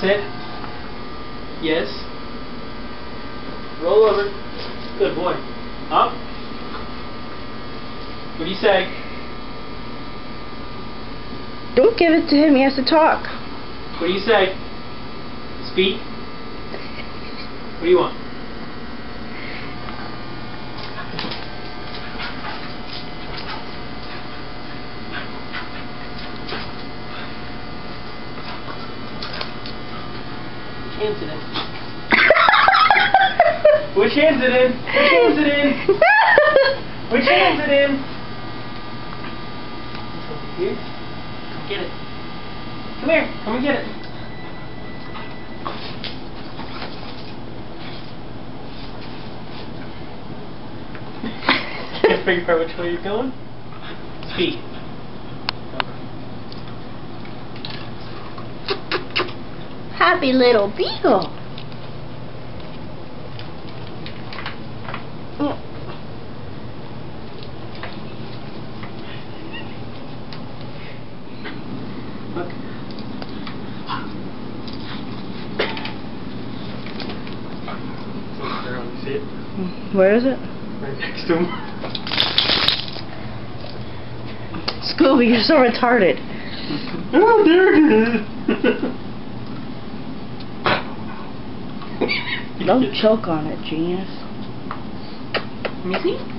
Sit. Yes. Roll over. Good boy. Up. What do you say? Don't give it to him. He has to talk. What do you say? Speak. What do you want? Hands it in. Which hands it in? Which hands it in? Which hands it in? It's over here. Come get it. Come here. Come and get it. Can't figure out which way you're going. Speed. Happy little beagle. Look. You see it? Where is it? Right next to him. Scooby, you're so retarded. Oh, there it is. Don't choke on it, genius. Let me see.